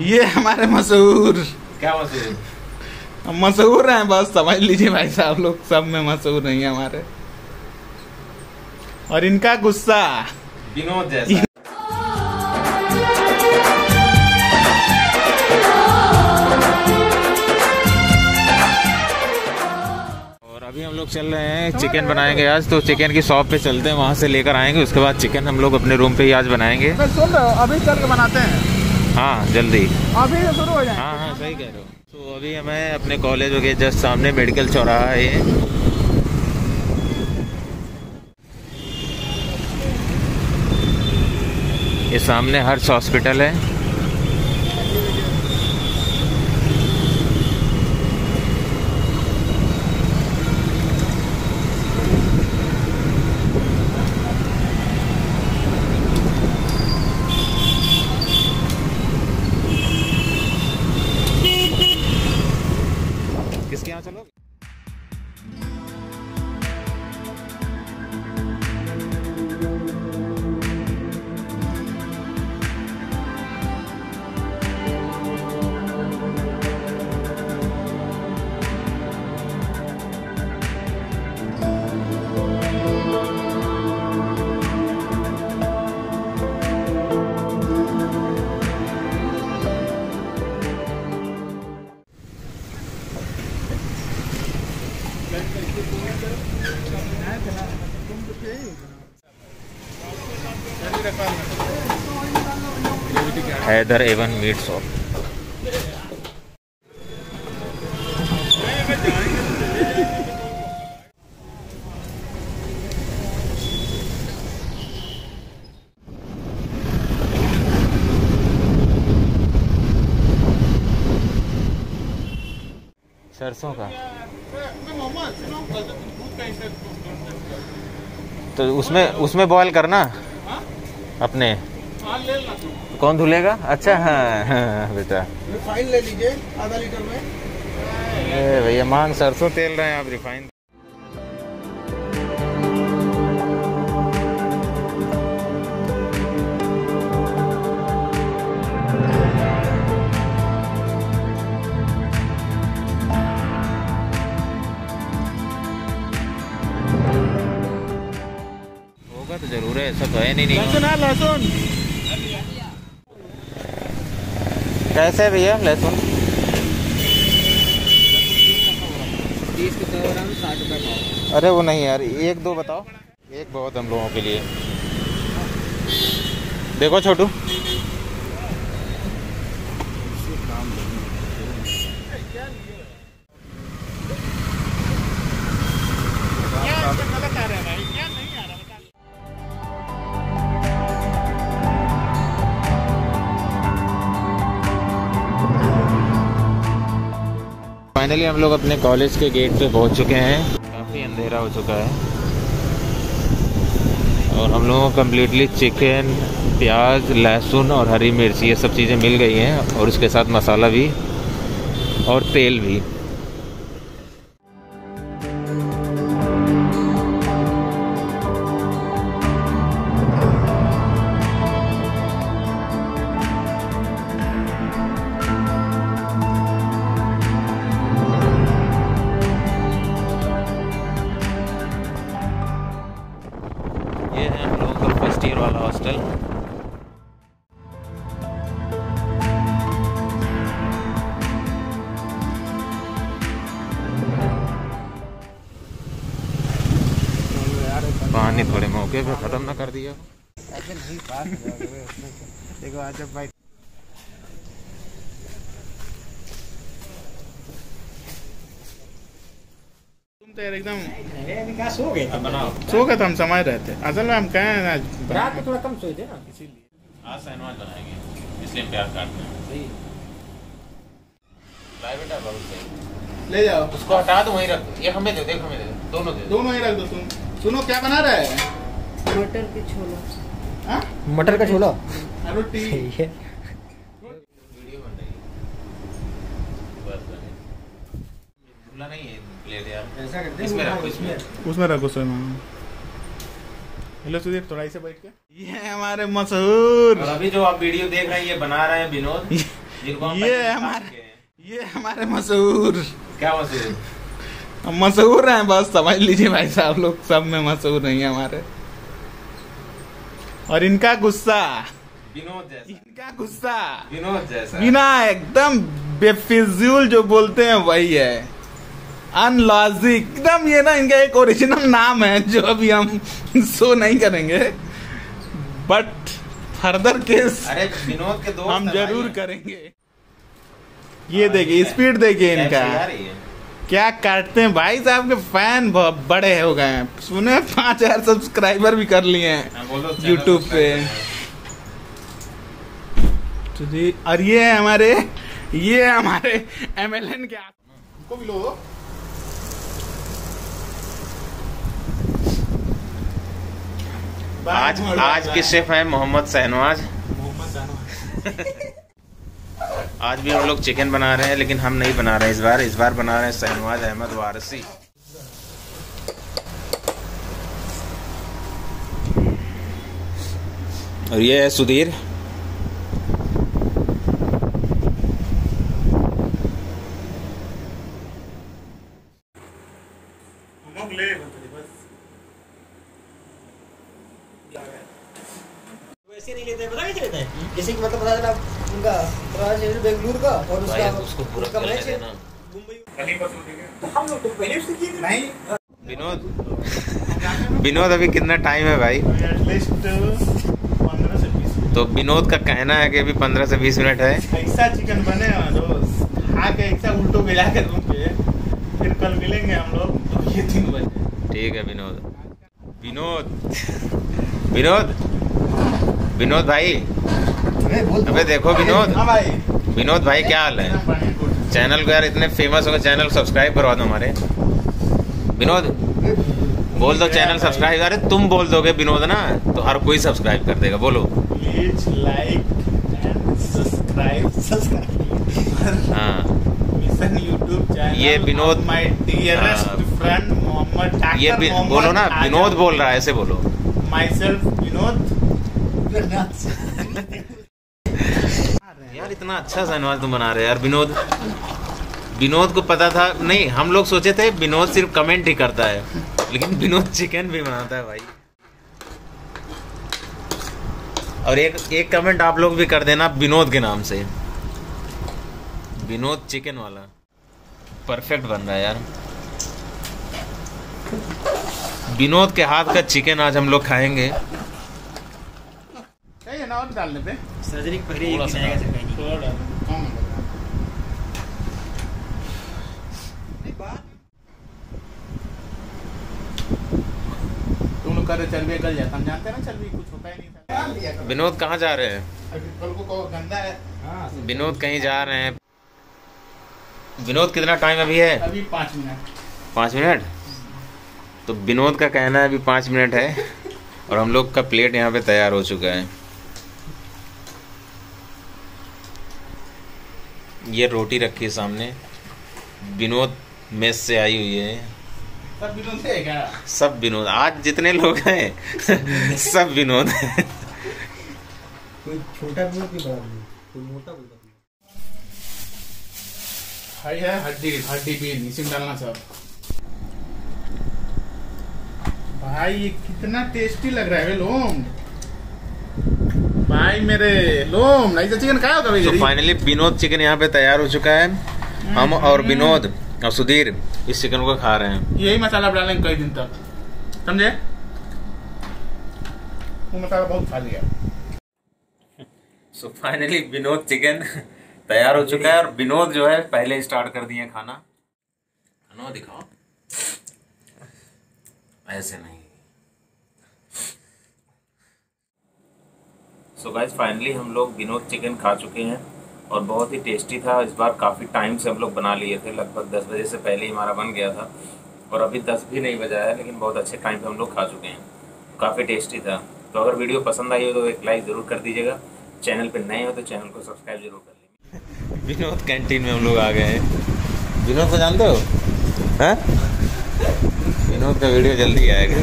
ये हमारे मशहूर, क्या मशहूर, हम मशहूर हैं बस, समझ लीजिए भाई साहब, लोग सब में मशहूर नहीं है हमारे। और इनका गुस्सा विनोद जैसा। और अभी हम लोग चल रहे हैं, चिकन बनाएंगे आज, तो चिकन की शॉप पे चलते हैं, वहाँ से लेकर आएंगे, उसके बाद चिकन हम लोग अपने रूम पे ही आज बनाएंगे। सुन रहे हो, अभी चल के बनाते हैं। हाँ जल्दी, अभी शुरू हो जाए। हाँ हाँ सही कह रहे हो। तो अभी हमें अपने कॉलेज के जस्ट सामने मेडिकल चौराहा है ये। सामने हर्ष हॉस्पिटल है। किसके यहाँ चलो? Haidar Avon meat shop. सरसों का तो उसमें बॉयल करना अपने, कौन धुलेगा? अच्छा हाँ हाँ बेटा, रिफाइन ले लीजिए आधा लीटर में। ए भैया मान सरसों तेल रहे हैं आप, रिफाइन। होगा तो जरूर है, ऐसा तो है नहीं। लहसुन कैसे है भैया? लहसुन 30 ग्राम 60 रुपये पाव। अरे वो नहीं यार, एक दो बताओ, एक बहुत हम लोगों के लिए। देखो छोटू, फाइनली हम लोग अपने कॉलेज के गेट पे पहुंच चुके हैं। काफ़ी अंधेरा हो चुका है और हम लोगों को कम्प्लीटली चिकन, प्याज, लहसुन और हरी मिर्च ये सब चीज़ें मिल गई हैं, और उसके साथ मसाला भी और तेल भी। पानी थोड़े मौके पे खत्म ना कर दिया। देखो आज जब भाई एकदम सो गए थे, हम समझ रहे थे। असल में हम कहें रात को थोड़ा कम सोए थे ना, इसीलिए आज शहनवाज बनाएंगे, इसलिए प्यार काटते हैं। सही भाई बेटा, बहुत सही। ले जाओ उसको, हटा दो, वहीं रख दो। ये हमें दे दो, हमें दे दो, दोनों दे, दोनों ही रख दो। तुम सुनो क्या बना रहा है? मटर के छोला। हां मटर का छोला, रोटी। सही है, वीडियो बन रही है। बस भूलना नहीं है प्लेट यार, ऐसा कर दे, इसमें रखो, इसमें, उसमें रखो। सर हेलो सुधीर, थोड़ा ऐसे बैठ के। ये हमारे मशहूर, अभी जो आप वीडियो देख रहे हैं ये बना रहे हैं विनोद। ये हमारे मशहूर हैं, बस समझ लीजिए भाई साहब, लोग सब में मशहूर नहीं है हमारे। और इनका गुस्सा विनोद जैसा, बिना एकदम बेफिजूल जो बोलते हैं वही है, अनलॉजिक एकदम। ये ना इनका एक ओरिजिनल नाम है जो अभी हम शो नहीं करेंगे, बट फर्दर केस विनोद के दोस्त हम जरूर करेंगे। ये देखिए स्पीड देखिए इनका, क्या काटते हैं भाई साहब के फैन बहुत बड़े हो गए हैं, सुने 5000 सब्सक्राइबर भी कर लिए हैं यूट्यूब पे। और ये है हमारे MLN के को भी लो। आज के शेफ है मोहम्मद शाहनवाज। आज भी हम लोग चिकन बना रहे हैं, लेकिन हम नहीं बना रहे इस बार बना रहे हैं शाहनवाज अहमद वारसी। और ये है सुधीर। वैसे नहीं लेते हैं, पता कैसे लेते हैं? जैसे कि मतलब बता देना उनका बेंगलुरु का और उसका मुंबई। विनोद अभी कितना टाइम है भाई? तो विनोद का कहना है कि अभी 15 से 20 मिनट है। ऐसा चिकन बने खा के ऐसा उल्टो मिला के दूंगे, फिर कल मिलेंगे हम लोग 3 बजे। ठीक है विनोद। विनोद भाई, अबे देखो विनोद भाई क्या हाल है? चैनल को यार इतने फेमस हो गए, चैनल सब्सक्राइब करवा दो हमारे। विनोद बोल दो चैनल सब्सक्राइब। अरे तुम बोल दोगे विनोद ना तो हर कोई सब्सक्राइब कर देगा। बोलो प्लीज लाइक एंड सब्सक्राइब। हाँ ये Vinod my dearest friend Mohammad. ये बोलो ना विनोद बोल रहा है, ऐसे बोलो myself विनोद। यार इतना अच्छा शाहनवाज तुम बना रहे हो यार। विनोद को पता था नहीं, हम लोग सोचे थे विनोद सिर्फ कमेंट ही करता है, लेकिन विनोद चिकन भी बनाता है भाई। और एक कमेंट आप लोग भी कर देना विनोद के नाम से, विनोद चिकन वाला। परफेक्ट बन रहा है यार। विनोद के हाथ का चिकन आज हम लोग खाएंगे। और डाल लेते सर्जरी पहले एक जाएगा सर, कहीं थोड़ा कम नहीं बात। तुम लोग करे चलवे कल जाता, हम जानते ना चलवी कुछ होता ही नहीं था। विनोद कहाँ जा रहे हैं? कल को गंदा है। हां विनोद कहीं जा रहे हैं। विनोद कितना टाइम अभी है? अभी 5 मिनट। 5 मिनट तो विनोद का कहना है अभी 5 मिनट है। और हम लोग का प्लेट यहाँ पे तैयार हो चुका है। ये रोटी रखी है सामने, विनोद मेस से आई हुई है। सब विनोद, आज जितने लोग हैं सब विनोद है। कोई छोटा विनोद की बात नहीं, कोई मोटा विनोद नहीं। हाय है हड्डी बीन इसमें डालना सब भाई। ये कितना टेस्टी लग रहा है लोम भाई मेरे, लोम नहीं तो चिकन खाओ कभी। तो फाइनली विनोद चिकन यहाँ पे तैयार हो चुका है। हम और विनोद और सुधीर इस चिकन को खा रहे हैं। यही मसाला डालेंगे कई दिन तक, समझे? वो मसाला बहुत खा लिया। सो फाइनली विनोद चिकन तैयार हो चुका है और विनोद जो है पहले स्टार्ट कर दिए खाना। खाना दिखाओ, ऐसे नहीं। सो गाइस फाइनली हम लोग विनोद चिकन खा चुके हैं और बहुत ही टेस्टी था। इस बार काफ़ी टाइम से हम लोग बना लिए थे, लगभग 10 बजे से पहले ही हमारा बन गया था और अभी 10 भी नहीं बजा है, लेकिन बहुत अच्छे टाइम पे हम लोग खा चुके हैं। काफ़ी टेस्टी था। तो अगर वीडियो पसंद आई हो तो एक लाइक ज़रूर कर दीजिएगा। चैनल पर नए हो तो चैनल को सब्सक्राइब जरूर कर लेंगे। विनोद कैंटीन में हम लोग आ गए हैं। विनोद को जानते हो? हाँ विनोद का वीडियो जल्दी आएगा।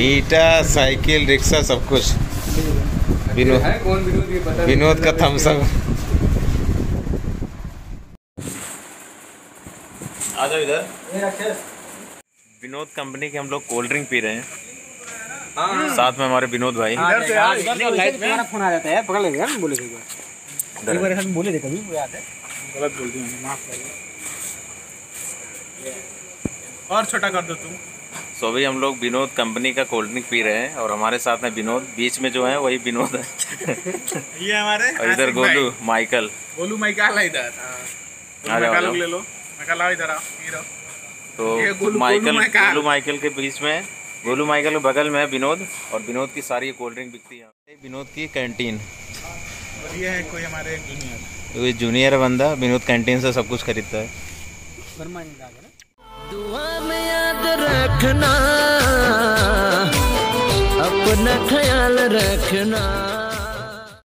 ईटा साइकिल रिक्शा सब कुछ। विनोद का थम्सअप। आ जाओ इधर। विनोद कंपनी के हम लोग कोल्ड ड्रिंक पी रहे हैं, साथ में हमारे विनोद भाई। फोन आ जाता है, पकड़ लेंगे हम। बोले बोले कभी याद है, गलत बोल दिया, माफ करिए और छोटा कर दो तुम। सो अभी हम लोग विनोद कंपनी का कोल्ड ड्रिंक पी रहे हैं और हमारे साथ में विनोद, बीच में जो है वही विनोद है ये हमारे। और इधर गोलू, माइकल। गोलू माइकल इधर आ जाओ, ले लो माइकल, आओ इधर आओ। तो माइकल के बीच में, गोलू माइकल के बगल में विनोद, और विनोद की सारी कोल्ड ड्रिंक बिकती है। विनोद की कैंटीन, और ये है कोई हमारे जूनियर बंदा, विनोद कैंटीन से सब कुछ खरीदता है। दुआ में याद रखना, अपना ख्याल रखना।